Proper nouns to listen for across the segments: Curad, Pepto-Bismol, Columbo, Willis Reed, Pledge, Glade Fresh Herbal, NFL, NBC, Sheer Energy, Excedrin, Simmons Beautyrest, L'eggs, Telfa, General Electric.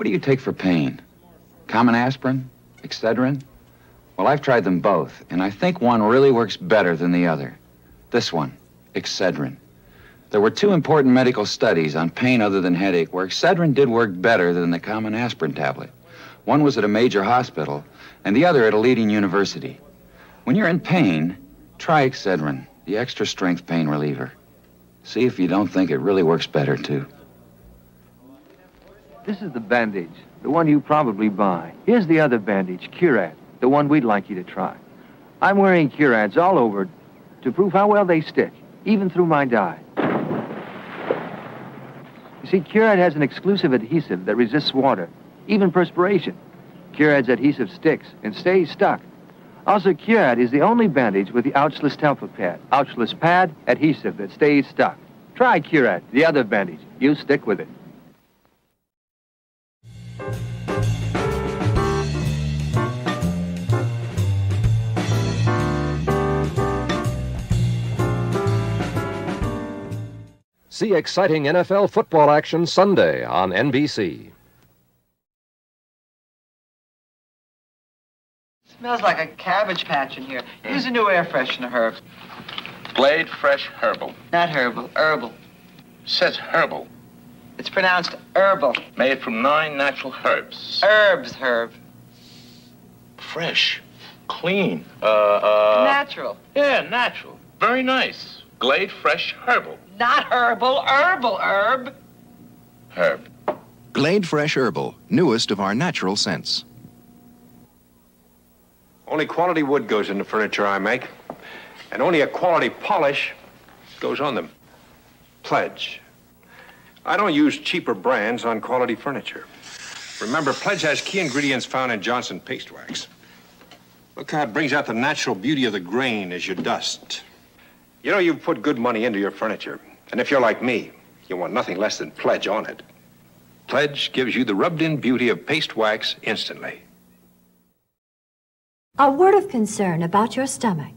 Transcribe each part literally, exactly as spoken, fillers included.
What do you take for pain? Common aspirin? Excedrin? Well, I've tried them both, and I think one really works better than the other. This one, Excedrin. There were two important medical studies on pain other than headache where Excedrin did work better than the common aspirin tablet. One was at a major hospital, and the other at a leading university. When you're in pain, try Excedrin, the extra strength pain reliever. See if you don't think it really works better, too. This is the bandage, the one you probably buy. Here's the other bandage, Curad, the one we'd like you to try. I'm wearing Curads all over to prove how well they stick, even through my dye. You see, Curad has an exclusive adhesive that resists water, even perspiration. Curad's adhesive sticks and stays stuck. Also, Curad is the only bandage with the ouchless Telfa pad. Ouchless pad, adhesive that stays stuck. Try Curad, the other bandage. You stick with it. See exciting N F L football action Sunday on N B C. Smells like a cabbage patch in here. Use a new air freshener, Herb. Glade Fresh Herbal. Not herbal, herbal. Says herbal. It's pronounced herbal. Made from nine natural herbs. Herbs, Herb. Fresh, clean, uh, uh... natural. Yeah, natural. Very nice. Glade Fresh Herbal. Not herbal, herbal, Herb. Herb. Glade Fresh Herbal, newest of our natural scents. Only quality wood goes in the furniture I make, and only a quality polish goes on them. Pledge. I don't use cheaper brands on quality furniture. Remember, Pledge has key ingredients found in Johnson paste wax. Look how it brings out the natural beauty of the grain as you dust. You know, you've put good money into your furniture, and if you're like me, you want nothing less than Pledge on it. Pledge gives you the rubbed-in beauty of paste wax instantly. A word of concern about your stomach.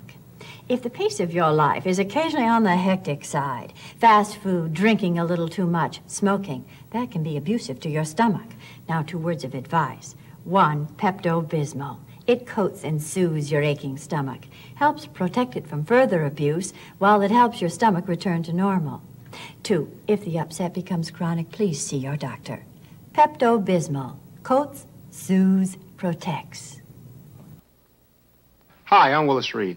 If the pace of your life is occasionally on the hectic side, fast food, drinking a little too much, smoking, that can be abusive to your stomach. Now, two words of advice. One, Pepto-Bismol. It coats and soothes your aching stomach, helps protect it from further abuse, while it helps your stomach return to normal. Two, if the upset becomes chronic, please see your doctor. Pepto-Bismol. Coats, soothes, protects. Hi, I'm Willis Reed.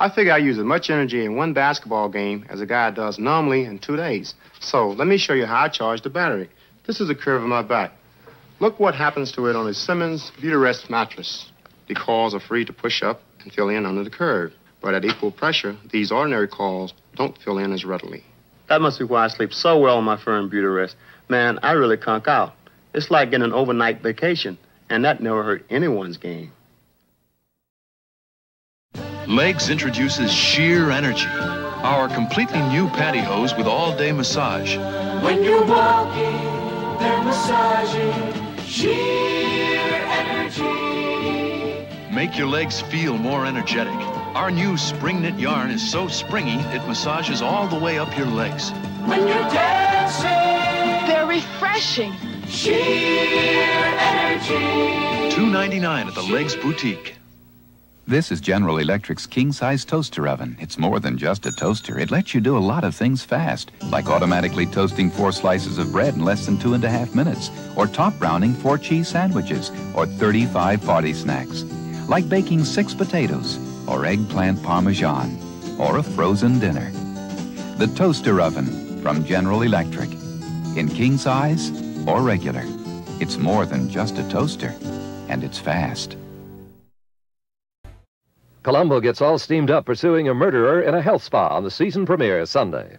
I figure I use as much energy in one basketball game as a guy does normally in two days. So let me show you how I charge the battery. This is the curve of my back. Look what happens to it on a Simmons Beautyrest mattress. The coils are free to push up and fill in under the curve. But at equal pressure, these ordinary coils don't fill in as readily. That must be why I sleep so well on my firm Beautyrest. Man, I really conk out. It's like getting an overnight vacation, and that never hurt anyone's game. L'eggs introduces Sheer Energy, our completely new pantyhose with all-day massage. When you're walking, they're massaging Sheer Energy. Make your legs feel more energetic. Our new spring knit yarn is so springy, it massages all the way up your legs. When you're dancing, they're refreshing. Sheer Energy. two ninety-nine at the L'eggs Boutique. This is General Electric's king-size toaster oven. It's more than just a toaster. It lets you do a lot of things fast, like automatically toasting four slices of bread in less than two and a half minutes, or top browning four cheese sandwiches, or thirty-five party snacks, like baking six potatoes, or eggplant parmesan, or a frozen dinner. The toaster oven from General Electric, in king-size or regular. It's more than just a toaster, and it's fast. Columbo gets all steamed up pursuing a murderer in a health spa on the season premiere Sunday.